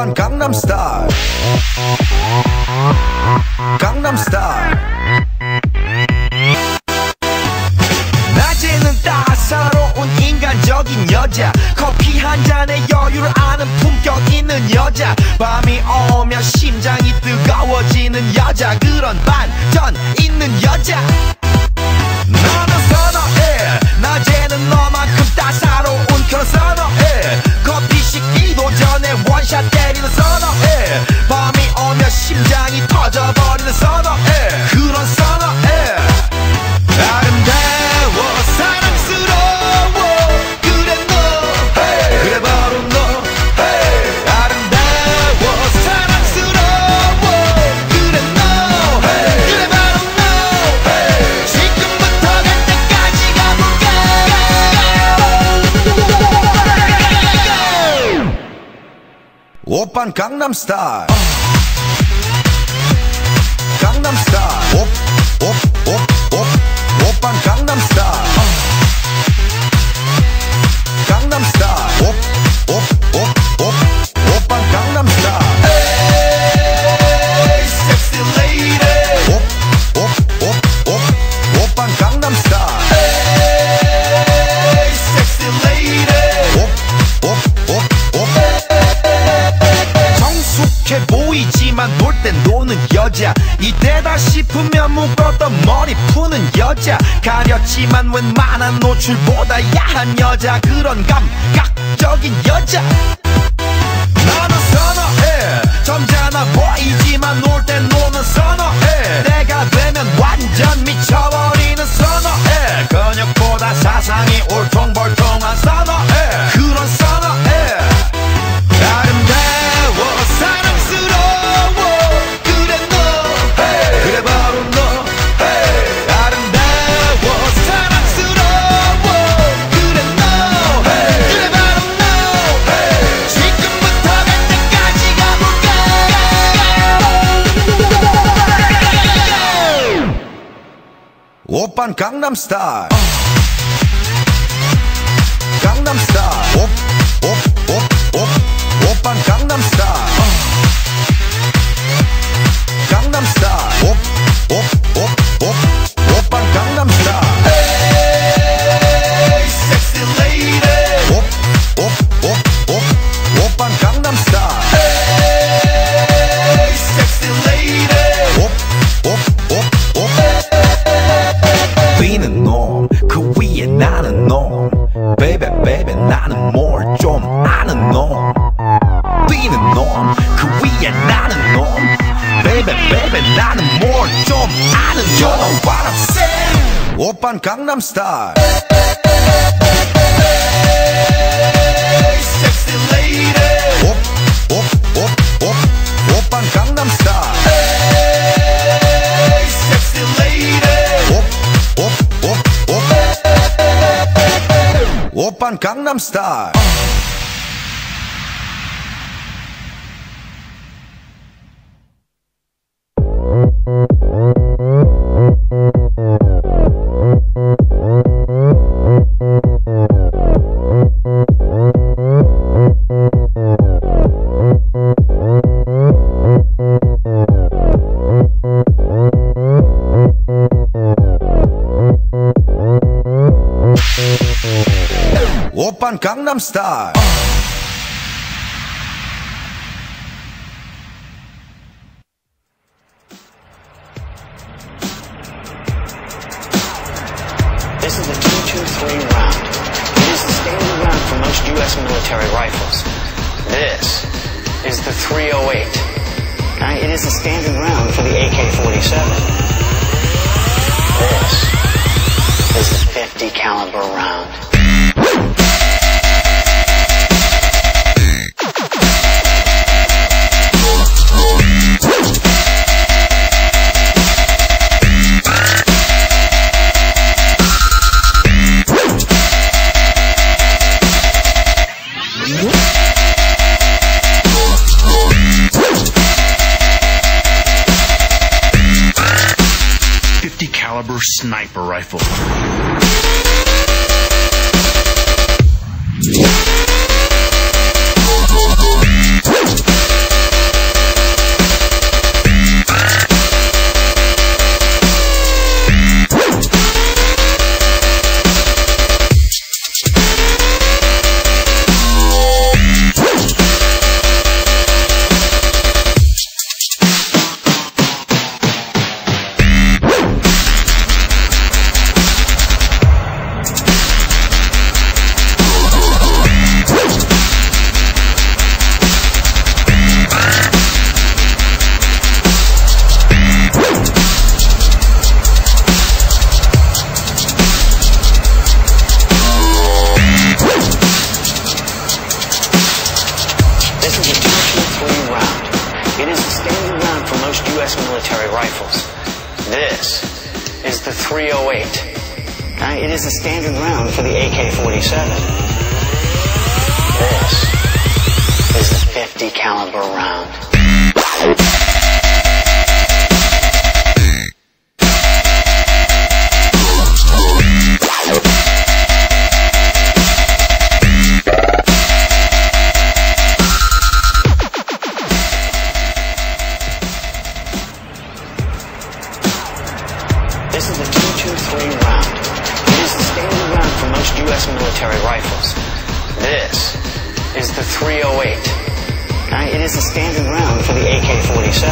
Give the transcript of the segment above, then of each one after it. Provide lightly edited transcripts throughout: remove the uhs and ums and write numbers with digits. von Gangnam Style. Gangnam Style. 낮에는 따사로운 인간적인 여자, 커피 한 잔에 여유를 아는 품격 있는 여자, 밤이 오면 심장이 뜨거워지는 여자, 그런 반전 있는 여자. 나는 선호해. 낮에는 너만큼 따사로운 그런 선호해. 커피 식기도 전에 원샷 때리는 선호해. 밤이 오면 심장이 터져버리는 선호해. 그런 선호해. 아름다워, 사랑스러워, 그래 너, hey. 그래 바로 너, hey. 아름다워, 사랑스러워, 그래 너, hey. 그래 바로 너, hey. 지금부터 갈 때까지 가볼까. 오빤 강남 스타일. 강남 스타일. 오빤 강남 스타일. 강남 스타일. 오빤 강남 스타일. Hey, sexy lady. 오빤 강남 스타일. Hey, sexy lady. 정숙해 보이지만 놀 땐 노는 여자, 이때다 싶으면 묶었던 머리 푸는 여자, 가렸지만 웬만한 노출보다 야한 여자, 그런 감각적인 여자. 나는 선호해. 점잖아 보이지만 놀 땐 노는 선호해. 내가 되면 완전 미쳐버리는 선호해. 근육보다 사상이 울퉁불퉁한 선호해. 그런 선호해. 오빤 강남 스타일. 강남 스타일. 오빤 강남 스타일. 강남 스타일. 오빤 강남 스타일. Hey, sexy lady. 오빤 강남 스타일. Hey, sexy lady. B는 놈, 그 위에 나는 놈. Baby, baby, 나는 뭘 좀 아는 놈. B는 놈, 그 위에 나는 놈. Baby, baby, 나는 뭘 좀 아는 놈. You know what I'm saying? 오빤 강남 스타일. Sexy lady. 오빤 강남 스타일. 오빤 강남 스타일. 오빤 강남 스타일. This is a 2-2-3 round. It is the standard round for most U.S. military rifles. This is the 308. Okay? It is the standard round for the AK-47. This is the 50 caliber round. Sniper rifle. launched U.S. military rifles. This is the 308. It is a standard round for the AK-47. This is the 50 caliber round. This is the 223 round. It is the standard round for most U.S. military rifles. This is the 308. It is the standard round for the AK-47.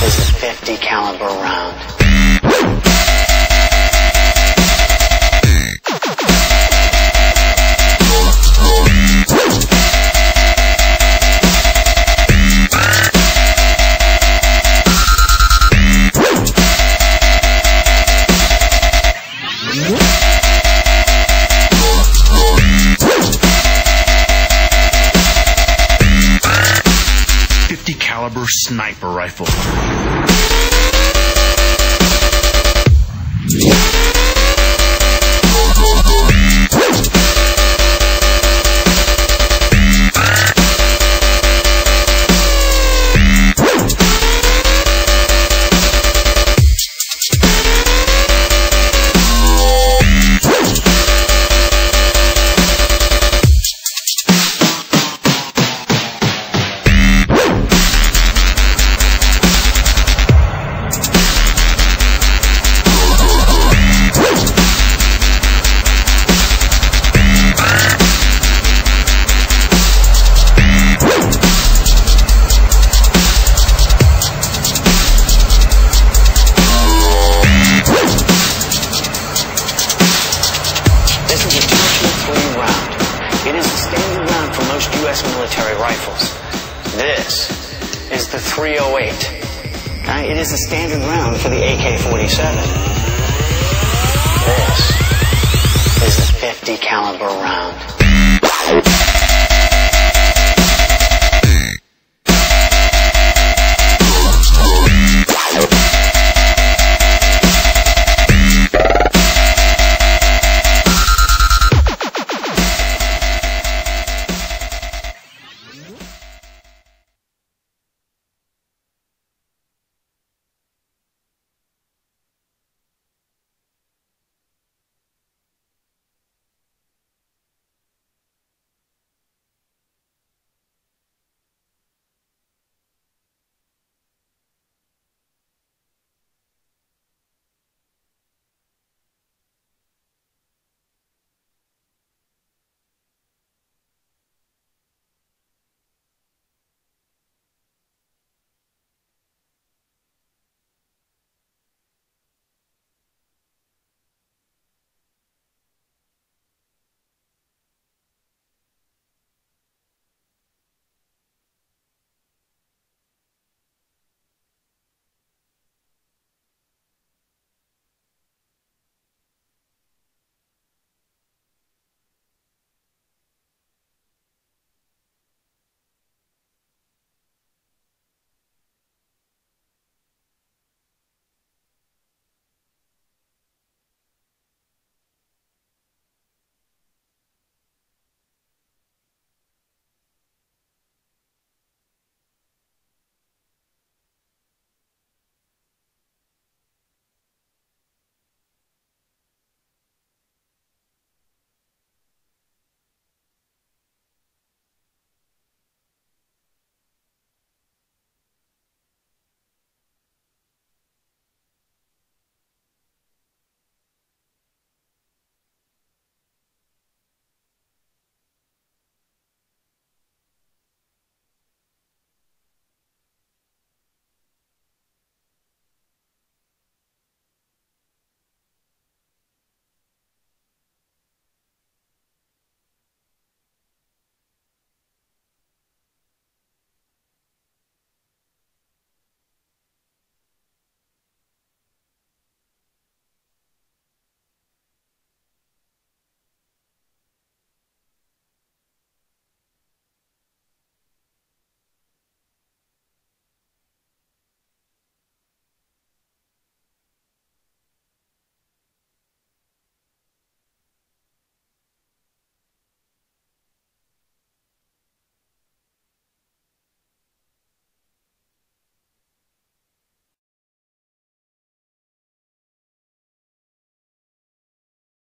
This is the 50 caliber round. Sniper rifle. U.S. military rifles. This is the 308. It is a standard round for the AK-47. This is the 50 caliber round.